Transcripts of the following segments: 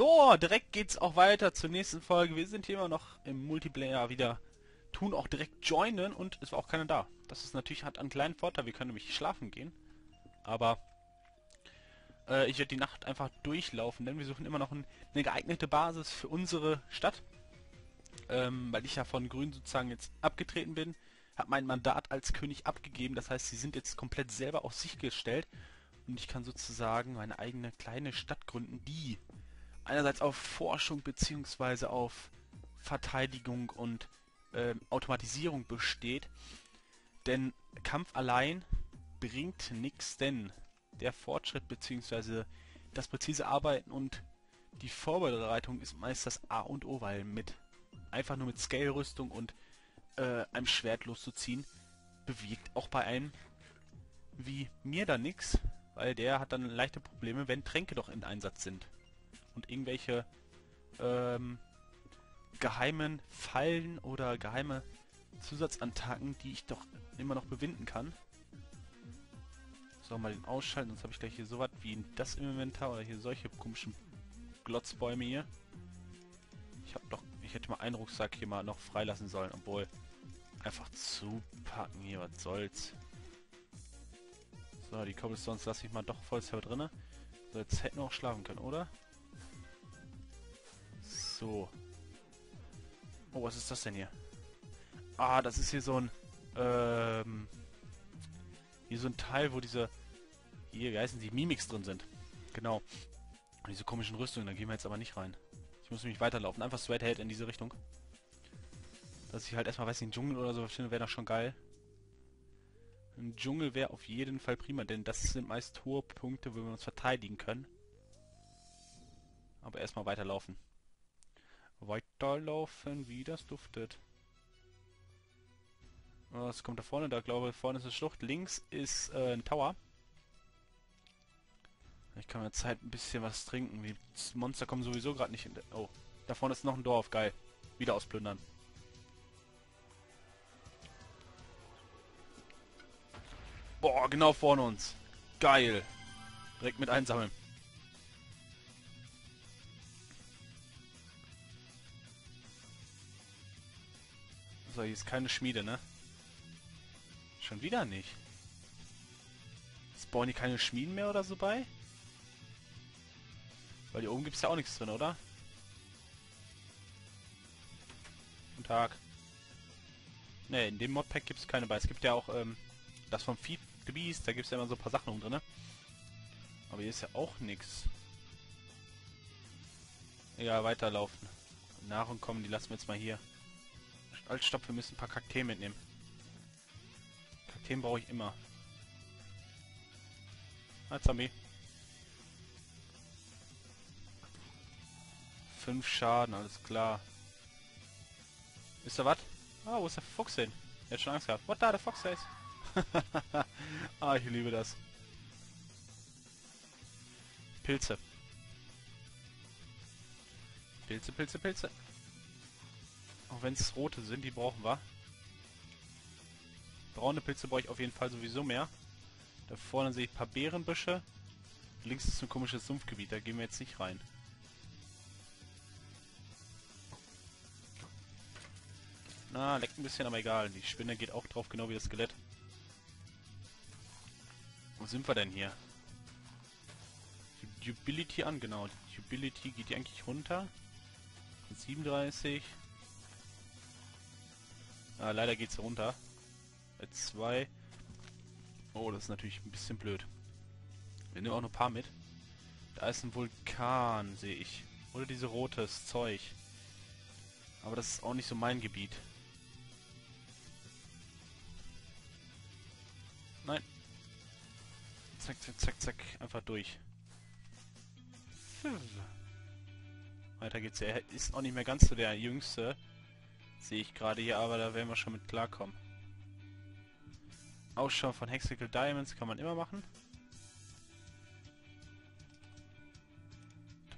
So, direkt geht's auch weiter zur nächsten Folge. Wir sind hier immer noch im Multiplayer wieder. Tun auch direkt joinen und es war auch keiner da. Das ist natürlich hat einen kleinen Vorteil. Wir können nämlich schlafen gehen. Aber ich werde die Nacht einfach durchlaufen, denn wir suchen immer noch eine geeignete Basis für unsere Stadt. Weil ich ja von Grün sozusagen jetzt abgetreten bin, habe mein Mandat als König abgegeben. Das heißt, sie sind jetzt komplett selber auf sich gestellt. Und ich kann sozusagen meine eigene kleine Stadt gründen, die einerseits auf Forschung bzw. auf Verteidigung und Automatisierung besteht. Denn Kampf allein bringt nichts, denn der Fortschritt bzw. das präzise Arbeiten und die Vorbereitung ist meist das A und O, weil einfach nur mit Scale-Rüstung und einem Schwert loszuziehen, bewirkt auch bei einem wie mir da nichts, weil der hat dann leichte Probleme, wenn Tränke doch in Einsatz sind. Und irgendwelche geheimen Fallen oder geheime Zusatzattacken, die ich doch immer noch bewinden kann. So, mal den ausschalten, sonst habe ich gleich hier sowas wie das im Inventar oder hier solche komischen Glotzbäume hier. Ich hätte mal einen Rucksack hier mal noch freilassen sollen, obwohl einfach zupacken hier, was soll's. So, die Cobblestones lasse ich mal doch voll selber drinne. So, jetzt hätten wir auch schlafen können, oder? So. Oh, was ist das denn hier? Ah, das ist hier so ein Teil, wo diese hier, wie heißen die, Mimics drin sind. Genau. Und diese komischen Rüstungen, da gehen wir jetzt aber nicht rein. Ich muss nämlich weiterlaufen. Einfach straight ahead in diese Richtung. Dass ich halt erstmal, weiß nicht, einen Dschungel oder so finde, wäre doch schon geil. Ein Dschungel wäre auf jeden Fall prima, denn das sind meist hohe Punkte, wo wir uns verteidigen können. Aber erstmal weiterlaufen. Weiterlaufen, wie das duftet. Was kommt da vorne? Da glaube ich, vorne ist eine Schlucht. Links ist ein Tower. Ich kann mir Zeit ein bisschen was trinken. Die Monster kommen sowieso gerade nicht in. Oh, da vorne ist noch ein Dorf. Geil. Wieder ausplündern. Boah, genau vorne uns. Geil. Direkt mit einsammeln. So, hier ist keine Schmiede, ne? Schon wieder nicht. Spawnen hier keine Schmieden mehr oder so bei? Weil hier oben gibt es ja auch nichts drin, oder? Guten Tag. Ne, in dem Modpack gibt es keine bei. Es gibt ja auch das vom Feed the Beast, da gibt es ja immer so ein paar Sachen drin. Aber hier ist ja auch nichts. Ja, weiterlaufen. Nahrung kommen, die lassen wir jetzt mal hier. Als Stopp, wir müssen ein paar Kakteen mitnehmen. Kakteen brauche ich immer. Ah, Zombie. 5 Schaden, alles klar. Ist da was? Ah, wo ist der Fuchs hin? Er hat schon Angst gehabt. What da, der Fox heißt? Ah, ich liebe das. Pilze. Pilze, Pilze, Pilze. Auch wenn es rote sind, die brauchen wir. Braune Pilze brauche ich auf jeden Fall sowieso mehr. Da vorne sehe ich ein paar Beerenbüsche. Links ist ein komisches Sumpfgebiet, da gehen wir jetzt nicht rein. Na, leckt ein bisschen, aber egal. Die Spinne geht auch drauf, genau wie das Skelett. Wo sind wir denn hier? Die Utility an, genau. Die Utility geht hier eigentlich runter. 37. Ah, leider geht's runter. 2. Oh, das ist natürlich ein bisschen blöd. Wir nehmen auch noch ein paar mit. Da ist ein Vulkan, sehe ich. Oder diese rotes Zeug. Aber das ist auch nicht so mein Gebiet. Nein. Zack, zack, zack, zack. Einfach durch. Weiter geht's. Er ist auch nicht mehr ganz so der Jüngste. Sehe ich gerade hier, aber da werden wir schon mit klarkommen. Ausschau von Hexical Diamonds kann man immer machen.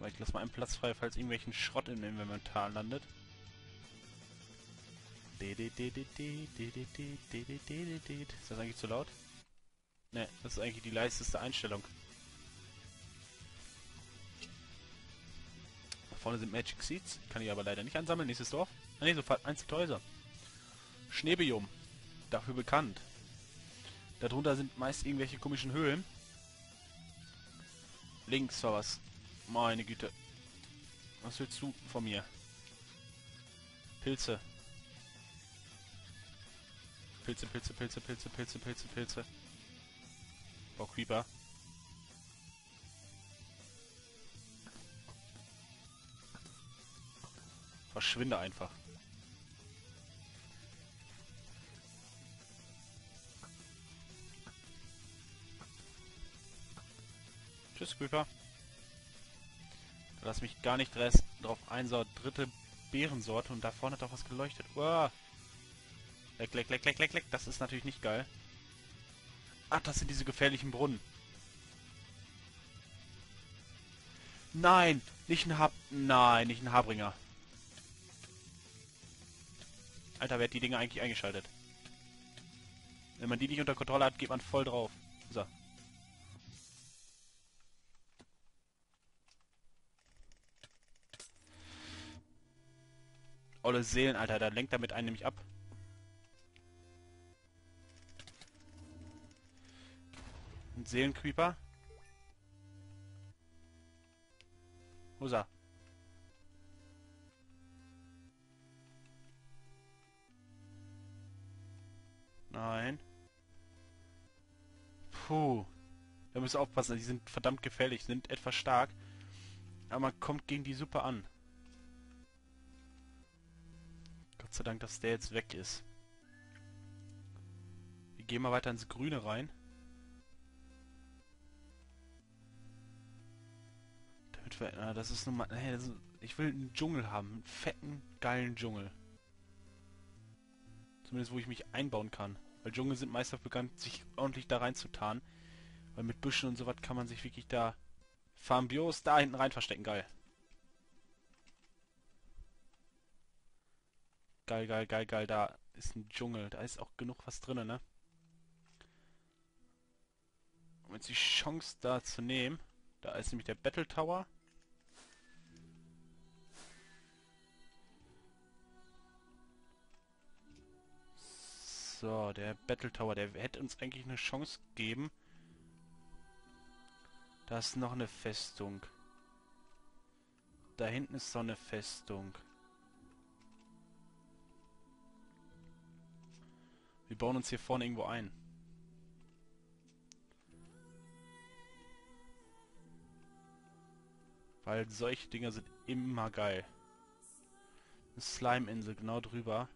Ich lasse mal einen Platz frei, falls irgendwelchen Schrott im Inventar landet. Ist das eigentlich zu laut? Ne, das ist eigentlich die leiseste Einstellung. vorne sind Magic Seeds. Kann ich aber leider nicht ansammeln. Nächstes Dorf. Ah, ne, sofort Einzelhäuser. Schneebiom. Dafür bekannt. Darunter sind meist irgendwelche komischen Höhlen. Links war was. Meine Güte. Was willst du von mir? Pilze. Pilze, Pilze, Pilze, Pilze, Pilze, Pilze, Pilze. Boah, Creeper. Verschwinde einfach. Tschüss, Creeper. Lass mich gar nicht drauf einsaut. Dritte Beerensorte und da vorne hat doch was geleuchtet. Uah. Leck, leck, leck, leck, leck, leck. Das ist natürlich nicht geil. Ach, das sind diese gefährlichen Brunnen. Nein, nicht ein Nein, nicht ein Haarbringer. Alter, wer hat die Dinge eigentlich eingeschaltet? Wenn man die nicht unter Kontrolle hat, geht man voll drauf. So. Olle Seelen, Alter, da lenkt damit einen nämlich ab. Ein Seelencreeper. Hosa. Nein. Puh. Da müsst ihr aufpassen, die sind verdammt gefährlich, sind etwas stark. Aber man kommt gegen die super an. Gott sei Dank, dass der jetzt weg ist. Wir gehen mal weiter ins Grüne rein. Damit wir, das ist nun mal... Hey, ich will einen Dschungel haben. Einen fetten, geilen Dschungel. Zumindest, wo ich mich einbauen kann. Weil Dschungel sind meist dafür bekannt, sich ordentlich da reinzutarnen. Weil mit Büschen und sowas kann man sich wirklich da... Farmbios da hinten rein verstecken. Geil. Geil, geil, geil, geil, da ist ein Dschungel. Da ist auch genug was drin, ne? Um jetzt die Chance da zu nehmen. Da ist nämlich der Battle Tower. So, der Battle Tower, der hätte uns eigentlich eine Chance gegeben. Da ist noch eine Festung. Da hinten ist so eine Festung. Wir bauen uns hier vorne irgendwo ein. Weil solche Dinger sind immer geil. Eine Slime-Insel genau drüber.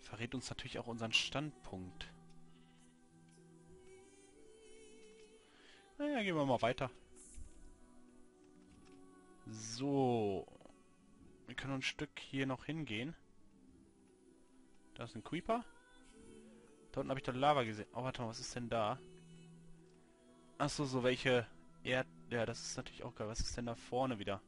Verrät uns natürlich auch unseren Standpunkt. Naja, gehen wir mal weiter. So. Wir können ein Stück hier noch hingehen. Da ist ein Creeper. Da unten habe ich doch Lava gesehen. Oh, warte mal, was ist denn da? Achso, so welche Erd... Ja, das ist natürlich auch geil. Was ist denn da vorne wieder?